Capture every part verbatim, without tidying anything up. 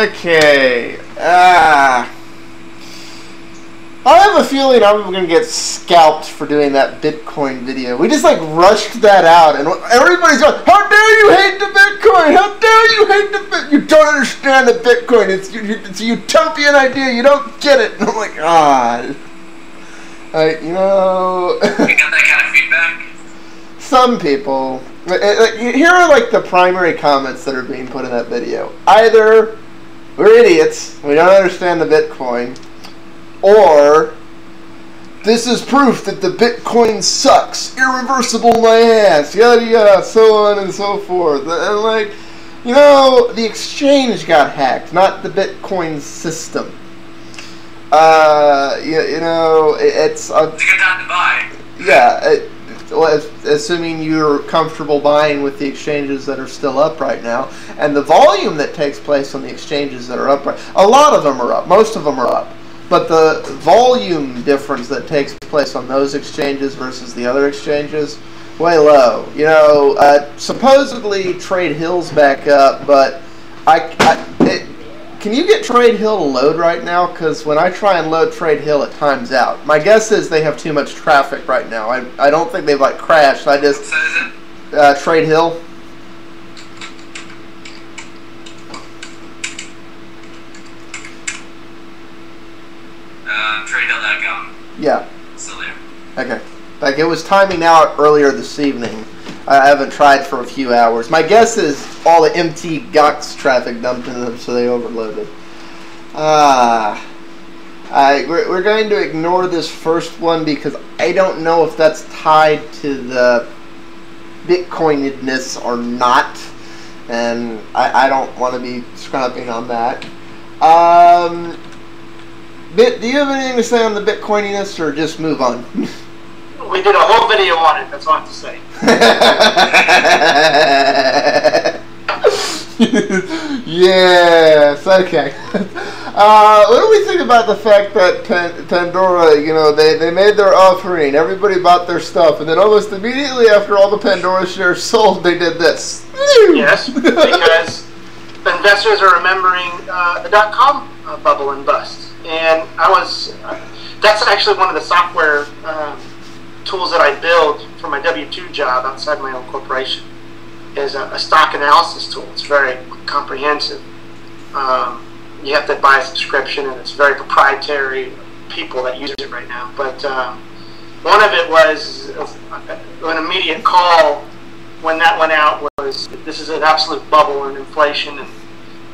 Okay. Ah. I have a feeling I'm going to get scalped for doing that Bitcoin video. We just like rushed that out, and everybody's going, "How dare you hate the Bitcoin? How dare you hate the Bitcoin? You don't understand the Bitcoin. It's, it's a utopian idea. You don't get it." And I'm like, ah, I, you know. You got that kind of feedback? Some people. Here are like the primary comments that are being put in that video. Either we're idiots, we don't understand the Bitcoin. Or, this is proof that the Bitcoin sucks, irreversible my ass, yada yada, so on and so forth. And like, you know, the exchange got hacked, not the Bitcoin system. Uh, you, you know, it, it's a it's a good time to buy. Yeah, it, assuming you're comfortable buying with the exchanges that are still up right now, and the volume that takes place on the exchanges that are up right, a lot of them are up, most of them are up. But the volume difference that takes place on those exchanges versus the other exchanges, way low. You know, uh, supposedly Trade Hill's back up, but I, I it, can you get Trade Hill to load right now? Because when I try and load Trade Hill, it times out. My guess is they have too much traffic right now. I I don't think they've like crashed. I just uh, Trade Hill. Yeah. Still there. Okay. Like it was timing out earlier this evening. I haven't tried for a few hours. My guess is all the empty Gox traffic dumped into them, so they overloaded. Ah. Uh, I we're, we're going to ignore this first one because I don't know if that's tied to the Bitcoinedness or not, and I, I don't want to be scrapping on that. Um. Bit, do you have anything to say on the Bitcoininess, or just move on? We did a whole video on it. That's all I have to say. Yes. Okay. Uh, what do we think about the fact that Pan Pandora, you know, they, they made their offering, everybody bought their stuff, and then almost immediately after all the Pandora shares sold, they did this. Yes, because investors are remembering uh, the dot-com uh, bubble and bust. And I was, uh, that's actually one of the software um, tools that I build for my W two job outside my own corporation, is a, a stock analysis tool. It's very comprehensive. Um, you have to buy a subscription, and it's very proprietary people that use it right now. But um, one of it was, an immediate call when that went out was, this is an absolute bubble in inflation and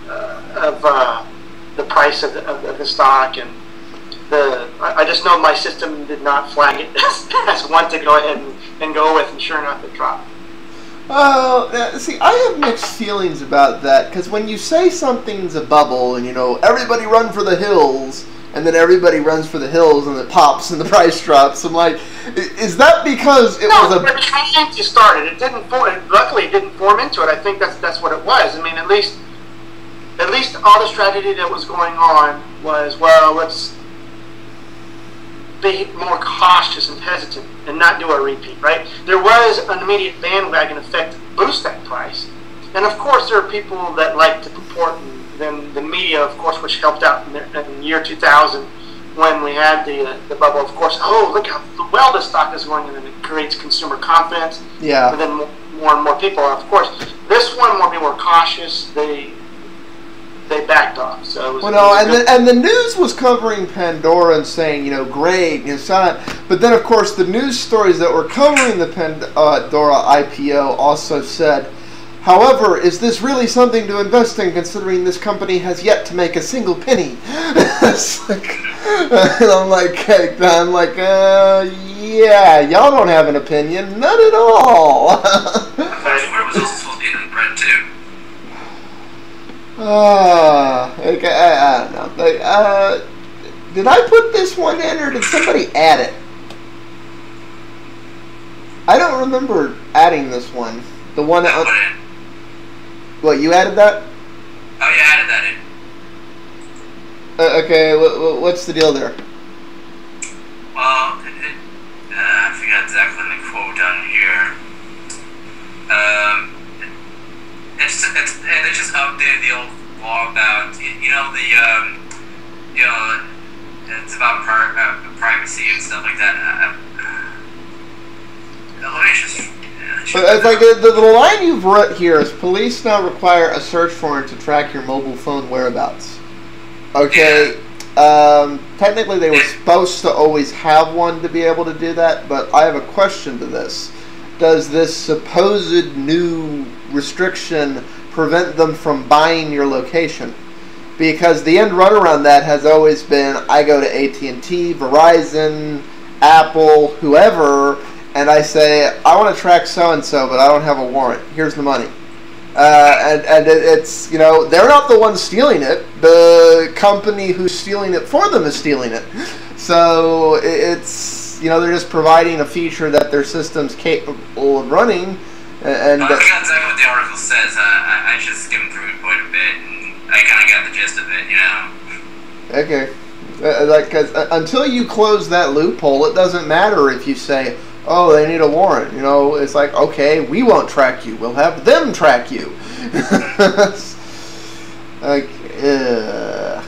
uh, of... Uh, the price of the, of the stock, and the I, I just know my system did not flag it as one to go ahead and, and go with, and sure enough it dropped. Well, uh, see, I have mixed feelings about that, because when you say something's a bubble and, you know, everybody run for the hills, and then everybody runs for the hills and it pops and the price drops, I'm like, is that because it no, was a... No, but you started. It didn't form, luckily it didn't form into it. I think that's, that's what it was. I mean, at least... At least all the strategy that was going on was, well, let's be more cautious and hesitant and not do a repeat, right? There was an immediate bandwagon effect to boost that price. And, of course, there are people that like to purport, and then the media, of course, which helped out in the, in the year two thousand when we had the, uh, the bubble, of course. Oh, look how well this stock is going, and then it creates consumer confidence. Yeah. And then more and more people, of course. This one, more people were cautious. They... They backed off. So it was, well, no, and the, and the news was covering Pandora and saying, you know, great, and so. But then, of course, the news stories that were covering the Pandora I P O also said, however, is this really something to invest in, considering this company has yet to make a single penny? It's like, and I'm like, I'm like, uh, yeah, y'all don't have an opinion, none at all. Where was also supposed to be in bread too? Uh, okay, I, I don't know. Like, uh, did I put this one in, or did somebody add it? I don't remember adding this one. The one that... that what, you added that? Oh, yeah, I added that in. Uh, okay, what, what's the deal there? Well, it, it, uh, I forgot exactly the quote down here. Um... It's, it's, they just updated the old law about, you know, the, um, you know, it's about pri uh, privacy and stuff like that. Uh, uh, let me just... But it's like the, the, the line you've wrote here is, police now require a search warrant to track your mobile phone whereabouts. Okay, um, technically they were supposed to always have one to be able to do that, but I have a question to this. Does this supposed new restriction prevent them from buying your location? Because the end run around that has always been, I go to A T and T, Verizon, Apple, whoever, and I say, I want to track so-and-so, but I don't have a warrant. Here's the money. Uh, and and it, it's, you know, they're not the ones stealing it. The company who's stealing it for them is stealing it. So it, it's, you know, they're just providing a feature that their system's capable of running. And well, I think that's exactly what the article says. Uh, I, I should skim through it quite a bit, and I kind of got the gist of it, you know. Okay. Uh, like, 'cause, uh, until you close that loophole, it doesn't matter if you say, oh, they need a warrant, you know, it's like, okay, we won't track you, we'll have them track you. Like, uh,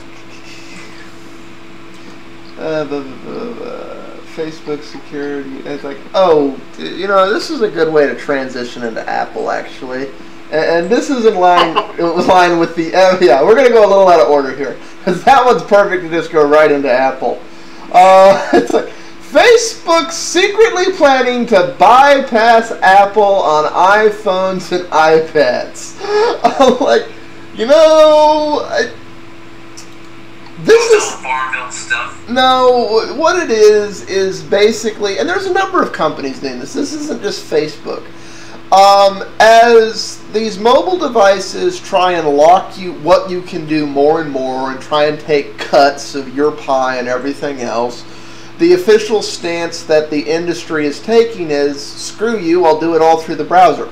uh, blah, blah, blah, blah. Facebook security, it's like, oh, you know, this is a good way to transition into Apple, actually. And, and this is in line, in line with the, uh, yeah, we're going to go a little out of order here, because that one's perfect to just go right into Apple. Uh, it's like, Facebook secretly planning to bypass Apple on iPhones and iPads. I'm like, you know, I, this is Farmville stuff. No, what it is is basically, and there's a number of companies doing this. This isn't just Facebook. Um, as these mobile devices try and lock you, what you can do more and more, and try and take cuts of your pie and everything else. The official stance that the industry is taking is, screw you, I'll do it all through the browser.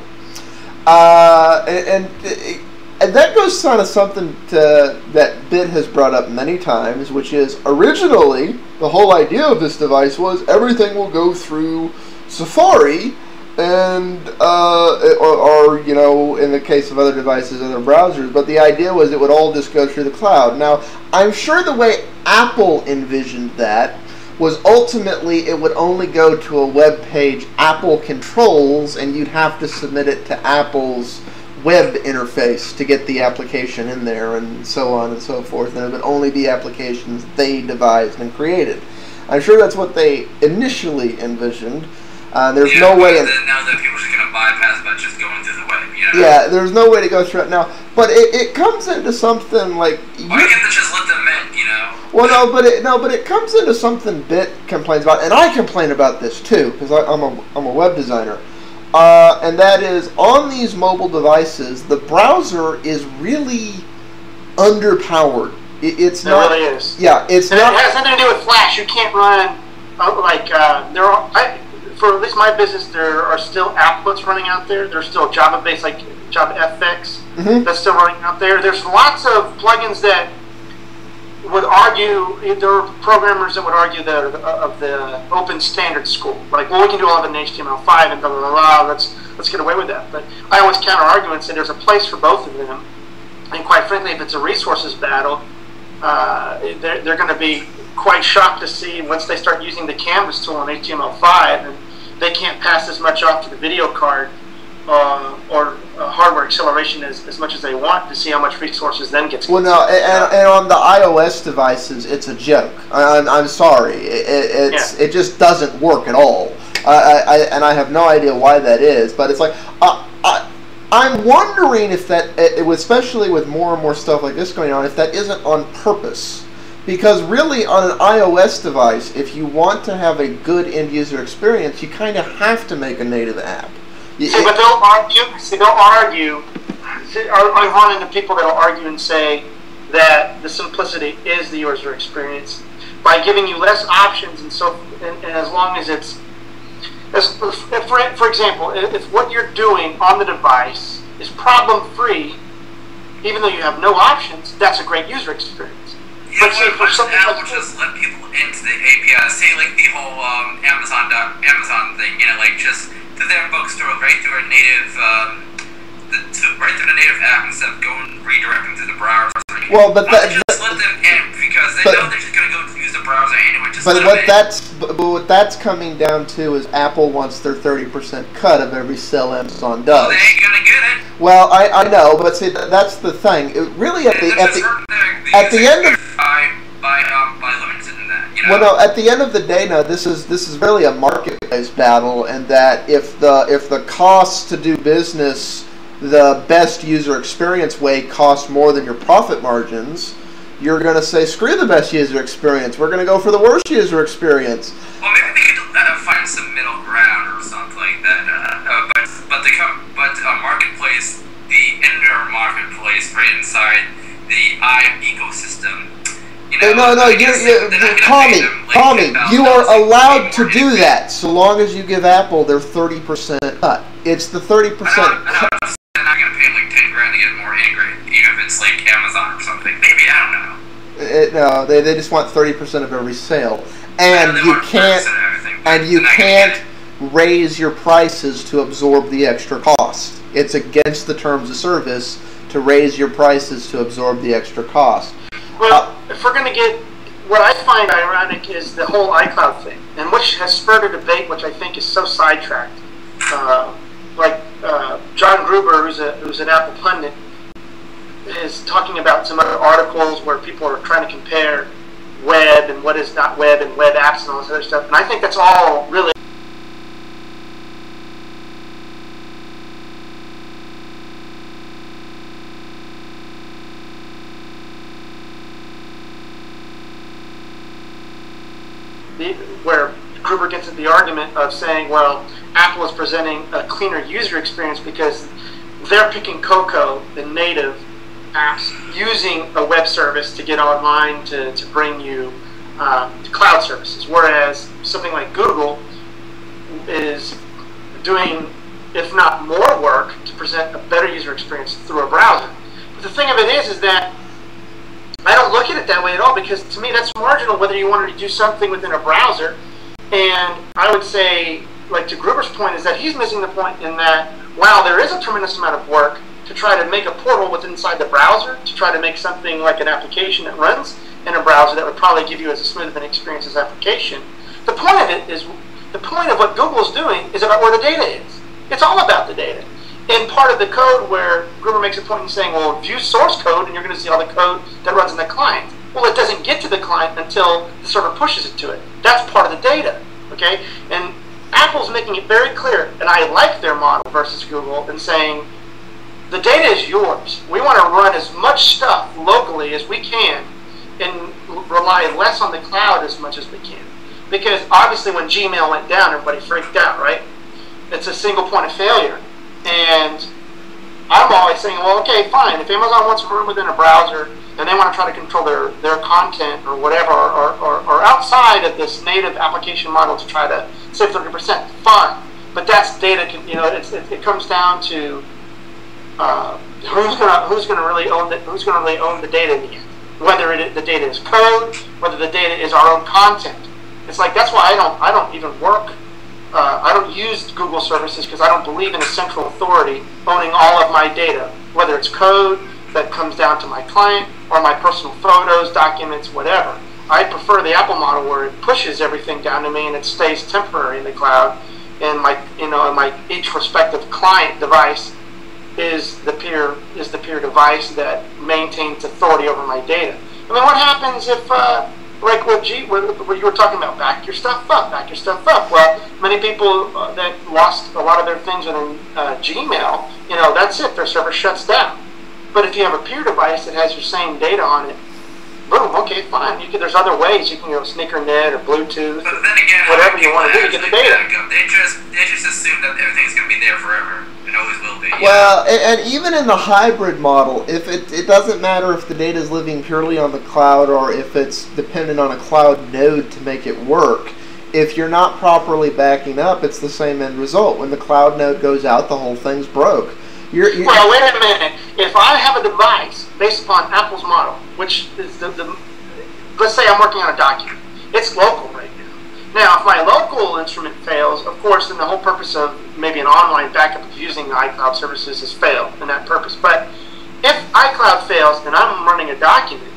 Uh, and, and, and that goes on to something to, that Bit has brought up many times, which is, originally, the whole idea of this device was everything will go through Safari, and, uh, or, or, you know, in the case of other devices, other browsers, but the idea was it would all just go through the cloud. Now, I'm sure the way Apple envisioned that was ultimately it would only go to a web page Apple controls, and you'd have to submit it to Apple's web interface to get the application in there, and so on and so forth, and it would only be applications they devised and created. I'm sure that's what they initially envisioned. Uh, there's yeah, no way... The, now that people are going to bypass by just going through the web, you know? Yeah, there's no way to go through it now. But it, it comes into something like... Why can't they just let them in, you know? Well, no, but it, no, but it comes into something Bit complains about, and I complain about this too, because I'm a, I'm a web designer. Uh, and that is, on these mobile devices, the browser is really underpowered. It, it's it not... It really is. Yeah, it's and not... It has nothing to do with Flash. You can't run... Like, uh, there are... I, for at least my business, there are still applets running out there. There's still Java-based, like Java F X, mm-hmm. that's still running out there. There's lots of plugins that would argue, there are programmers that would argue that of the open standard school. Like, well, we can do all of it in H T M L five and blah, blah, blah, blah. Let's, let's get away with that. But I always counter-argue and say there's a place for both of them. And quite frankly, if it's a resources battle, uh, they're, they're going to be quite shocked to see once they start using the Canvas tool in H T M L five and they can't pass as much off to the video card uh, or uh, hardware acceleration as, as much as they want to see how much resources then gets. Well, no, and, and on the iOS devices, it's a joke. I'm, I'm sorry. It, it's, yeah. it just doesn't work at all. I, I, and I have no idea why that is, but it's like, uh, I, I'm wondering if that, especially with more and more stuff like this going on, if that isn't on purpose. Because really, on an iOS device, if you want to have a good end-user experience, you kind of have to make a native app. See, it, but they'll argue, see, they'll argue, I run into people that will argue and say that the simplicity is the user experience. By giving you less options, and so, and, and as long as it's, as, for, for example, if what you're doing on the device is problem-free, even though you have no options, that's a great user experience. But see, for something Apple like just let people into the A P I, say like the whole um, Amazon doc, Amazon thing, you know, like just through their bookstore, right through a native um, the, to right to the native app instead of going redirecting to the browser. Well, but that, just that, let them in because they but, know they're just gonna go use the browser anyway. Just but what that's but what that's coming down to is Apple wants their thirty percent cut of every sale Amazon does. Well, they ain't gonna get it. Well, I I know, but see that's the thing. It really at the at the at the end of by by um by limiting that. You know? Well, no, at the end of the day, now this is this is really a marketplace battle, and that if the if the costs to do business, the best user experience way costs more than your profit margins, you're going to say, screw the best user experience. We're going to go for the worst user experience. Well, maybe they could uh, find some middle ground or something like that. Uh, uh, but but the but uh, marketplace, the inner marketplace right inside the I ecosystem. You know, no, no, you, you, call me, call me. You are allowed to do that so long as you give Apple their thirty percent cut. It's the thirty percent cut. It's like Amazon or something. Maybe, I don't know. It, no, they, they just want thirty percent of every sale. And you can't and you can't raise your prices to absorb the extra cost. It's against the terms of service to raise your prices to absorb the extra cost. Well, uh, if we're going to get... What I find ironic is the whole iCloud thing, and which has spurred a debate which I think is so sidetracked. Uh, like uh, John Gruber, who's, a, who's an Apple pundit, is talking about some other articles where people are trying to compare web and what is not web and web apps and all this other stuff. And I think that's all really the, where Gruber gets at the argument of saying, well, Apple is presenting a cleaner user experience because they're picking Cocoa, the native apps, using a web service to get online to, to bring you uh, to cloud services, whereas something like Google is doing, if not more work, to present a better user experience through a browser. But the thing of it is, is that I don't look at it that way at all, because to me that's marginal whether you wanted to do something within a browser. And I would say, like to Gruber's point, is that he's missing the point in that, wow, there is a tremendous amount of work to try to make a portal with inside the browser, to try to make something like an application that runs in a browser that would probably give you as smooth of an experience as application. The point of it is, the point of what Google's doing is about where the data is. It's all about the data. And part of the code where Gruber makes a point in saying, well, view source code and you're going to see all the code that runs in the client. Well, it doesn't get to the client until the server pushes it to it. That's part of the data, okay? And Apple's making it very clear, and I like their model versus Google, in saying, the data is yours. We want to run as much stuff locally as we can and rely less on the cloud as much as we can. Because obviously when Gmail went down, everybody freaked out, right? It's a single point of failure. And I'm always saying, well, okay, fine. If Amazon wants to run within a browser and they want to try to control their, their content or whatever, or, or, or outside of this native application model to try to save thirty percent, fine. But that's data, you know, it's, it, it comes down to Uh, who's gonna who's gonna really own the who's gonna really own the data in the end? Whether it, the data is code, whether the data is our own content. It's like, that's why I don't I don't even work. Uh, I don't use Google services because I don't believe in a central authority owning all of my data, whether it's code that comes down to my client or my personal photos, documents, whatever. I prefer the Apple model where it pushes everything down to me and it stays temporary in the cloud, and my you know and my each respective client device is the peer is the peer device that maintains authority over my data. I mean, what happens if, uh, like what, G, what, what you were talking about, back your stuff up, back your stuff up. Well, many people uh, that lost a lot of their things in uh, Gmail, you know, that's it. Their server shuts down. But if you have a peer device that has your same data on it, boom, okay, fine. You can, there's other ways. You can go SneakerNet or Bluetooth, but then again, or whatever you want to do to get the data. They just, they just assume that everything's going to be there forever. It always will be. Well, and, and even in the hybrid model, if it, it doesn't matter if the data is living purely on the cloud or if it's dependent on a cloud node to make it work, if you're not properly backing up, it's the same end result. When the cloud node goes out, the whole thing's broke. You're, you're well, wait a minute. If I have a device based upon Apple's model, which is the, the let's say I'm working on a document. It's local right now. Now, if my local instrument fails, of course, then the whole purpose of maybe an online backup of using iCloud services has failed in that purpose. But if iCloud fails and I'm running a document,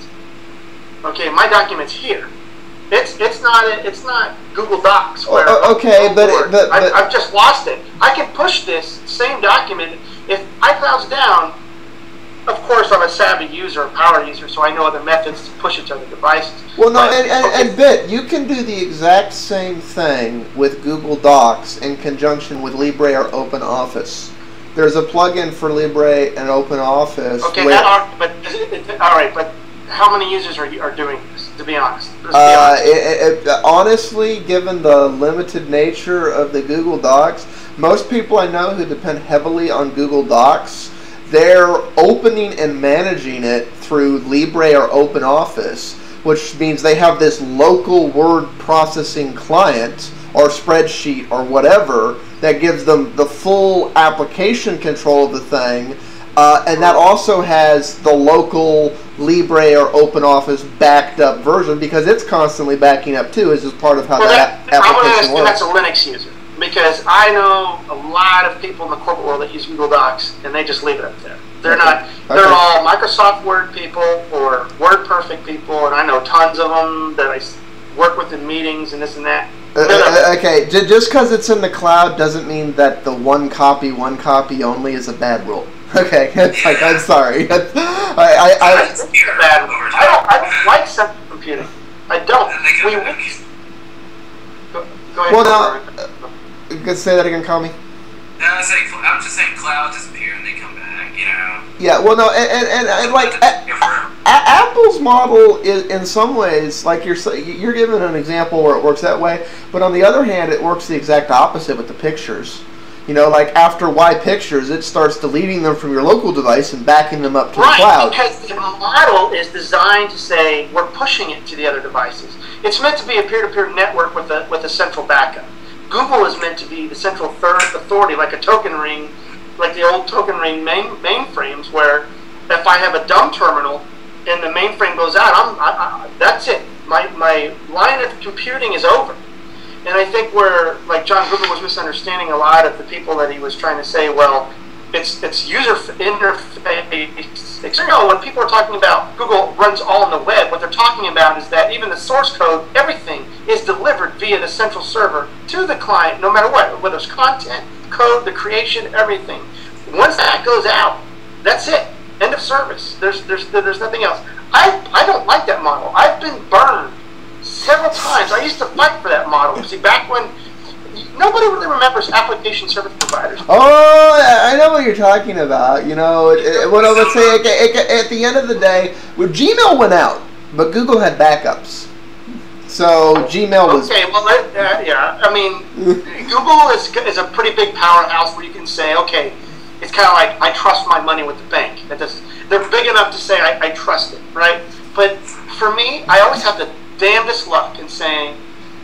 okay, my document's here. It's it's not a, it's not Google Docs where oh, okay, but, it, but, but I've, I've just lost it. I can push this same document. If iCloud's down, of course I'm a savvy user, a power user, so I know other methods to push it to other devices. Well, no, but, and, and, okay. and Bit, you can do the exact same thing with Google Docs in conjunction with Libre or OpenOffice. There's a plugin for Libre and OpenOffice. Okay, that are, but all right, but how many users are are doing this? To be honest, to be uh, honest. It, it, honestly, given the limited nature of the Google Docs, most people I know who depend heavily on Google Docs, they're opening and managing it through Libre or OpenOffice, which means they have this local word processing client or spreadsheet or whatever that gives them the full application control of the thing. Uh, and that also has the local Libre or OpenOffice backed up version because it's constantly backing up too, is just part of how well, that, that application works. I'm going to assume that's a Linux user because I know a lot of people in the corporate world that use Google Docs and they just leave it up there. They're okay. not, they're okay. all Microsoft Word people or WordPerfect people, and I know tons of them that I work with in meetings and this and that. Uh, uh, okay, just because it's in the cloud doesn't mean that the one copy, one copy only is a bad rule. Okay, it's like, I'm sorry. I, I, I, I, I, don't, I don't like some computing. I don't. We, go, go ahead. Well, no, uh, say that again, call me. No, I was, like, I was just saying cloud disappear and they come back, you know. Yeah, well, no, and, and, and, and like, a, a, Apple's model is, in some ways, like you're you're giving an example where it works that way, but on the other hand, it works the exact opposite with the pictures. You know, like after Y Pictures, it starts deleting them from your local device and backing them up to right, the cloud. Right, because the model is designed to say we're pushing it to the other devices. It's meant to be a peer-to-peer network with a with a central backup. Google is meant to be the central third authority, like a token ring, like the old token ring main mainframes, where if I have a dumb terminal and the mainframe goes out, I'm I, I, that's it. My my line of computing is over. And I think where, like, John Gruber was misunderstanding a lot of the people that he was trying to say, well, it's it's user interface. You know, when people are talking about Google runs all on the web, what they're talking about is that even the source code, everything is delivered via the central server to the client, no matter what, whether it's content, code, the creation, everything. Once that goes out, that's it. End of service. There's there's there's nothing else. I I don't like that model. I've been burned several times. I used to fight for that model. See, back when nobody really remembers application service providers. Oh, I know what you're talking about. You know, it, it, what I would say it, it, at the end of the day, well, Gmail went out, but Google had backups. So Gmail was okay. Well, uh, yeah. I mean, Google is is a pretty big powerhouse where you can say, okay, it's kind of like I trust my money with the bank. That does, they're big enough to say I, I trust it, right? But for me, I always have to. Damnedest luck in saying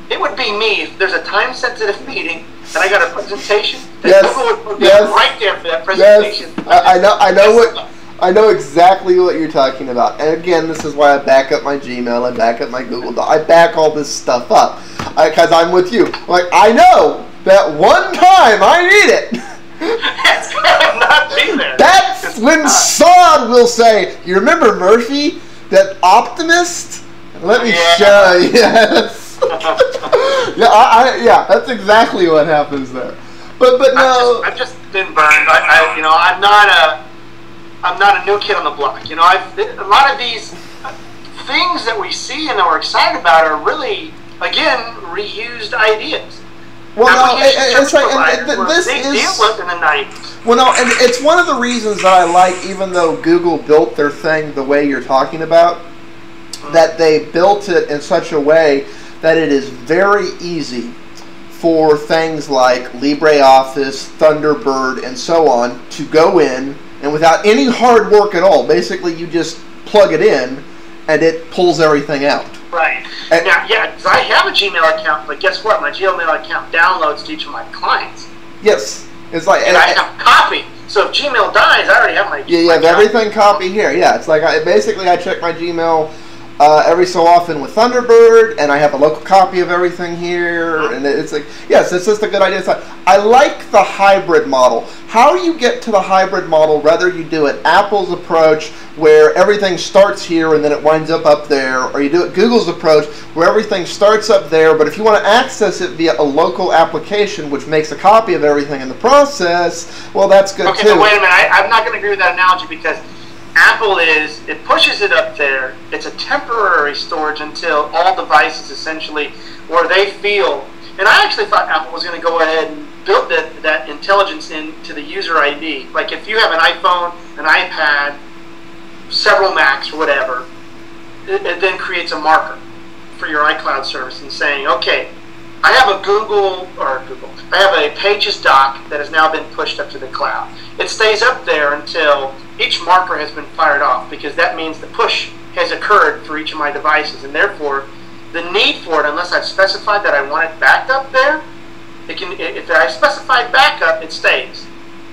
it would be me if there's a time-sensitive meeting and I got a presentation. That yes, Google would put yes, me right there for that presentation. Yes, I, I know, I know what, luck. I know exactly what you're talking about. And again, this is why I back up my Gmail, I back up my Google Doc, I back all this stuff up because I'm with you. Like I know that one time I need it. It's gonna not be there. That's it's when not. Saad will say, "You remember Murphy, that optimist." Let me yeah. show you. Yes. yeah, I, I, yeah, that's exactly what happens there. But but no, I've just, I've just been burned. I, I you know I'm not a I'm not a new kid on the block. You know, I've, a lot of these things that we see and that we're excited about are really again reused ideas. Well, no, it, it's like and, and this is in the nineties. Well, no, and it's one of the reasons that I like, even though Google built their thing the way you're talking about, that they built it in such a way that it is very easy for things like LibreOffice, Thunderbird, and so on to go in, and without any hard work at all, basically you just plug it in and it pulls everything out. Right. And now, yeah, I have a Gmail account, but guess what? My Gmail account downloads to each of my clients. Yes. It's like, and, and I, I have copy. So if Gmail dies, I already have my Gmail. Yeah, you have account. Everything copy here. Yeah, it's like I, basically I check my Gmail uh, every so often with Thunderbird, and I have a local copy of everything here, and it's like, yes, it's just a good idea. So I like the hybrid model. How you get to the hybrid model, whether you do it Apple's approach, where everything starts here and then it winds up up there, or you do it Google's approach, where everything starts up there, but if you want to access it via a local application, which makes a copy of everything in the process, well, that's good okay, too. Okay, but wait a minute. I, I'm not going to agree with that analogy, because Apple is, it pushes it up there. It's a temporary storage until all devices essentially, where they feel, and I actually thought Apple was going to go ahead and build that, that intelligence into the user I D. Like if you have an iPhone, an iPad, several Macs, or whatever, it, it then creates a marker for your iCloud service and saying, okay, I have a Google, or Google, I have a Pages doc that has now been pushed up to the cloud. It stays up there until each marker has been fired off, because that means the push has occurred for each of my devices, and therefore the need for it, unless I've specified that I want it backed up there, it can. If I specify backup, it stays.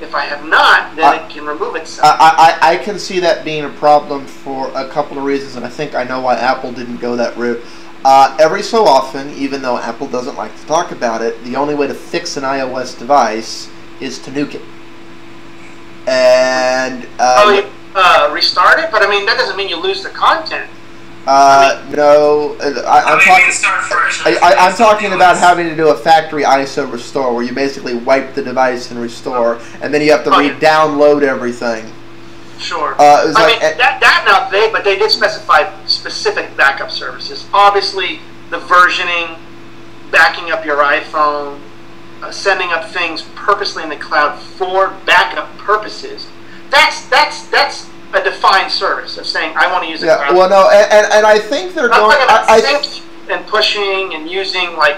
If I have not, then I, it can remove itself. I, I, I can see that being a problem for a couple of reasons, and I think I know why Apple didn't go that route. Uh, every so often, even though Apple doesn't like to talk about it, the only way to fix an iOS device is to nuke it. And uh, oh, you, uh, restart it, but I mean that doesn't mean you lose the content. Uh, I mean, no, I, I'm, talk start first. I, I, I'm talking about having to do a factory I S O restore, where you basically wipe the device and restore, oh. and then you have to oh, re-download yeah. everything. Sure. Uh, I like, mean, that, that not they, but they did specify specific backup services. Obviously, the versioning, backing up your iPhone, uh, sending up things purposely in the cloud for backup purposes. That's that's that's a defined service of saying I want to use the yeah, cloud. Well, no, and, and, and I think they're I'm going. About I, sync I and pushing and using like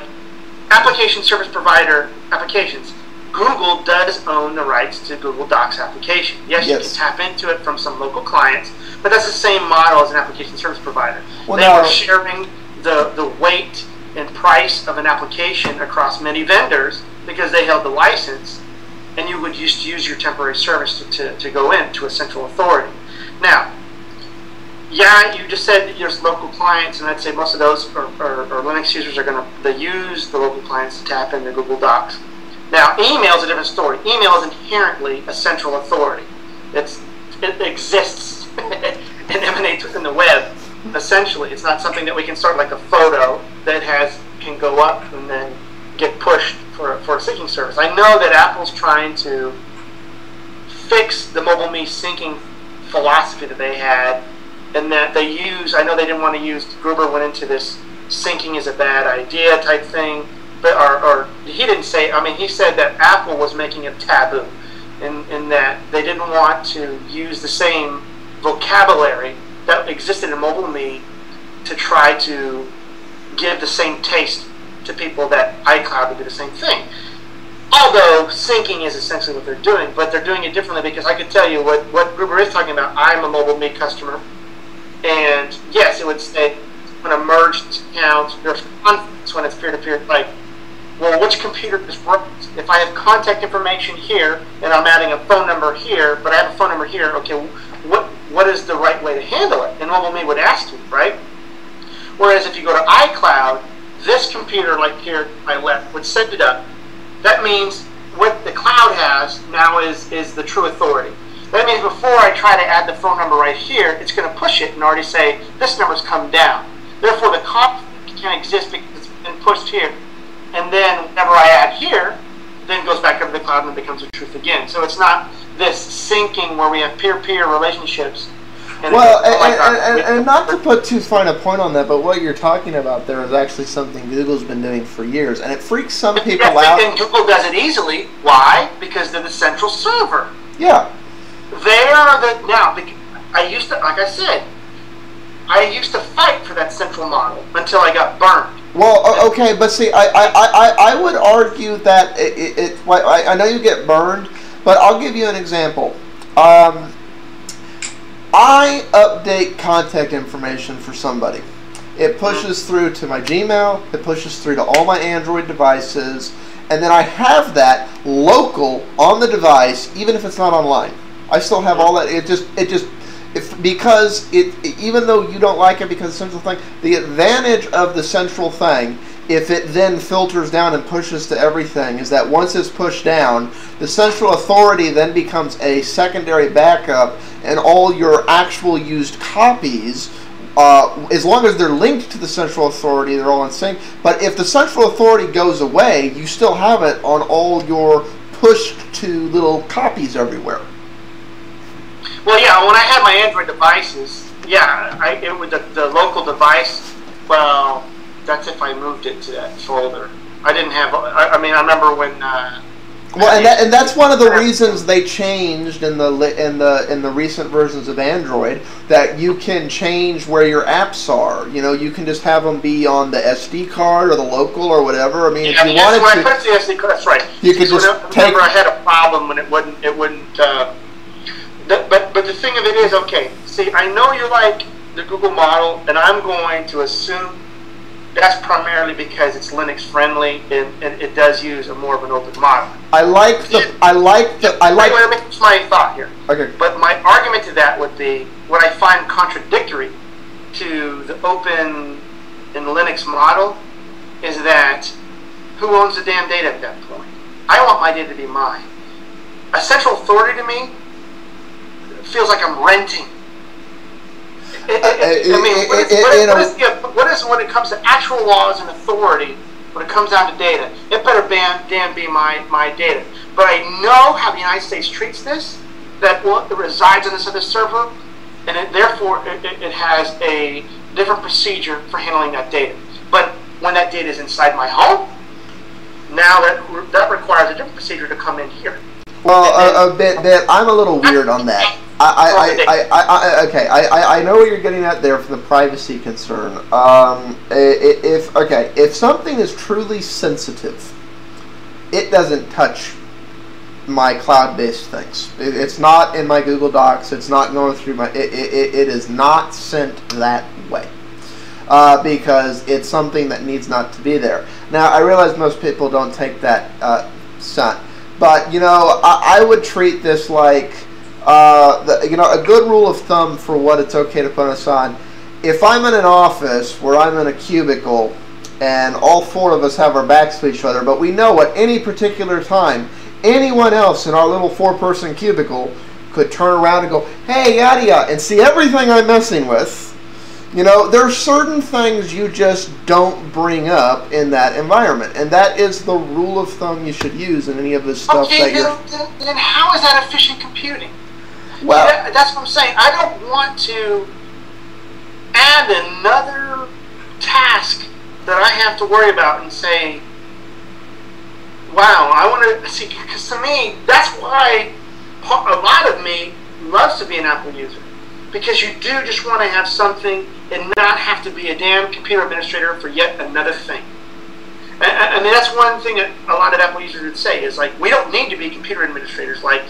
application service provider applications. Google does own the rights to Google Docs application. Yes, yes, you can tap into it from some local clients, but that's the same model as an application service provider. Well, they are sharing the, the weight and price of an application across many vendors because they held the license, and you would just use your temporary service to, to, to go in to a central authority. Now, yeah, you just said there's local clients, and I'd say most of those are, are, are Linux users are going to use the local clients to tap into Google Docs. Now, email is a different story. Email is inherently a central authority. It's, it exists and emanates within the web, essentially. It's not something that we can start like a photo that has can go up and then get pushed for, for a syncing service. I know that Apple's trying to fix the MobileMe syncing philosophy that they had, and that they use, I know they didn't want to use, Gruber went into this syncing is a bad idea type thing. Or, or he didn't say, I mean, he said that Apple was making it taboo in, in that they didn't want to use the same vocabulary that existed in MobileMe to try to give the same taste to people that iCloud would do the same thing. Although syncing is essentially what they're doing, but they're doing it differently, because I could tell you what, what Gruber is talking about. I'm a MobileMe customer, and yes, it would say when a merged account, there's conflicts when it's peer-to-peer, -peer, like, well, which computer is working? If I have contact information here, and I'm adding a phone number here, but I have a phone number here, okay, what what is the right way to handle it? And MobileMe would ask you, right? Whereas if you go to iCloud, this computer, like here, my left, would send it up. That means what the cloud has now is, is the true authority. That means before I try to add the phone number right here, it's going to push it and already say, this number's come down. Therefore, the conflict can exist because it's been pushed here. And then whenever I add here, then it goes back up to the cloud and it becomes the truth again. So it's not this syncing where we have peer-to-peer relationships. And well, and, and, and, and not to put too fine a point on that, but what you're talking about there is actually something Google's been doing for years. And it freaks some people yeah, out. And Google does it easily. Why? Because they're the central server. Yeah. They are the... Now, I used to, like I said, I used to fight for that central model until I got burned. Well, okay, but see, I I, I, I would argue that it, it, it I, I know you get burned, but I'll give you an example. Um, I update contact information for somebody. It pushes through to my Gmail, it pushes through to all my Android devices, and then I have that local on the device, even if it's not online. I still have all that, it just, it just if, because it, even though you don't like it because of the central thing, the advantage of the central thing, if it then filters down and pushes to everything, is that once it's pushed down, the central authority then becomes a secondary backup, and all your actual used copies, uh, as long as they're linked to the central authority, they're all in sync. But if the central authority goes away, you still have it on all your pushed to little copies everywhere. Well, yeah, when I had my Android devices, yeah, I, it was the, the local device, well, that's if I moved it to that folder. I didn't have, I, I mean, I remember when... Uh, well, and, that, and that's one of the reasons they changed in the, in, the, in the recent versions of Android, that you can change where your apps are. You know, you can just have them be on the S D card or the local or whatever. I mean, yeah, if you wanted to... I put the S D card, that's right. You could just remember, take... Remember, I had a problem when it wouldn't... It wouldn't uh, the, but, but the thing of it is, okay, see, I know you like the Google model, and I'm going to assume... That's primarily because it's Linux friendly and, and it does use a more of an open model. I like the it, I like the I like. Wait, wait, wait, it's my thought here. Okay. But my argument to that would be what I find contradictory to the open and Linux model is that who owns the damn data at that point? I want my data to be mine. A central authority to me feels like I'm renting. It, it, it, I mean, what is, it, what, is, what, is, what, is, what is when it comes to actual laws and authority, when it comes down to data, it better ban, damn be my, my data. But I know how the United States treats this, that well, it resides on this other server, and it, therefore it, it has a different procedure for handling that data. But when that data is inside my home, now that, that requires a different procedure to come in here. Well, a, a bit, bit, I'm a little weird on that. I, I, I, I, I okay, I, I know what you're getting at there for the privacy concern. Um, if, okay, if something is truly sensitive, it doesn't touch my cloud-based things. It, it's not in my Google Docs, it's not going through my, it, it, it is not sent that way. Uh, because it's something that needs not to be there. Now, I realize most people don't take that uh, son. But, you know, I, I would treat this like, uh, the, you know, a good rule of thumb for what it's okay to put us on. If I'm in an office where I'm in a cubicle and all four of us have our backs to each other, but we know at any particular time, anyone else in our little four-person cubicle could turn around and go, hey, yada yada, and see everything I'm messing with. You know, there are certain things you just don't bring up in that environment, and that is the rule of thumb you should use in any of this stuff. Okay, that then, you're... then how is that efficient computing? Well, that, that's what I'm saying. I don't want to add another task that I have to worry about and say, wow, I want to see, because to me, that's why a lot of me loves to be an Apple user. Because you do just want to have something and not have to be a damn computer administrator for yet another thing. I, I mean, that's one thing that a lot of Apple users would say is like, we don't need to be computer administrators, like,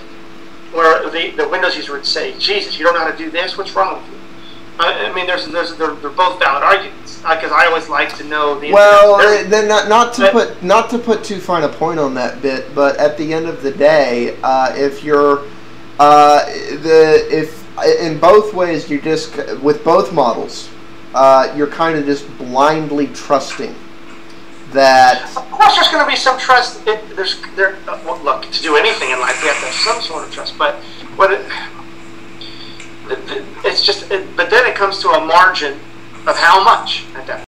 or the, the Windows user would say, Jesus, you don't know how to do this? What's wrong with you? I, I mean, there's, there's, they're, they're both valid arguments, because uh, I always like to know the... Well, uh, then not, not, to put, not to put too fine a point on that bit, but at the end of the day, uh, if you're... Uh, the if in both ways, you just with both models, uh, you're kind of just blindly trusting that. Of course, there's going to be some trust. It, there's there. Uh, well, look, to do anything in life, we have to have some sort of trust. But what it, it, it's just. It, but then it comes to a margin of how much at that.